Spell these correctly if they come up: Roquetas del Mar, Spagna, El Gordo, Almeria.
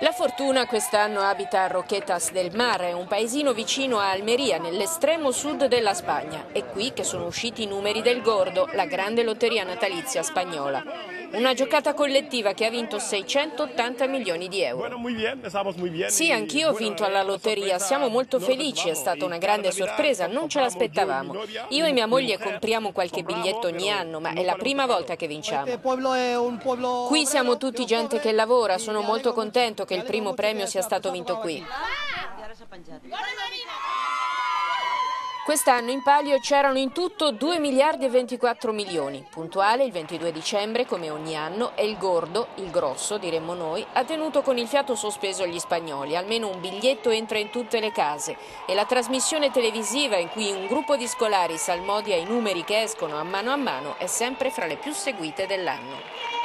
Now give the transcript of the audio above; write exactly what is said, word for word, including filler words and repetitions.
La fortuna quest'anno abita a Roquetas del Mar, è un paesino vicino a Almeria, nell'estremo sud della Spagna. È qui che sono usciti i numeri del Gordo, la grande lotteria natalizia spagnola. Una giocata collettiva che ha vinto seicentottanta milioni di euro. Sì, anch'io ho vinto alla lotteria, siamo molto felici, è stata una grande sorpresa, non ce l'aspettavamo. Io e mia moglie compriamo qualche biglietto ogni anno, ma è la prima volta che vinciamo. Qui siamo tutti gente che lavora, sono molto contento che il primo premio sia stato vinto qui. Quest'anno in palio c'erano in tutto due miliardi e ventiquattro milioni. Puntuale il ventidue dicembre, come ogni anno, e il Gordo, il grosso diremmo noi, ha tenuto con il fiato sospeso gli spagnoli. Almeno un biglietto entra in tutte le case e la trasmissione televisiva in cui un gruppo di scolari salmodia i numeri che escono a mano a mano è sempre fra le più seguite dell'anno.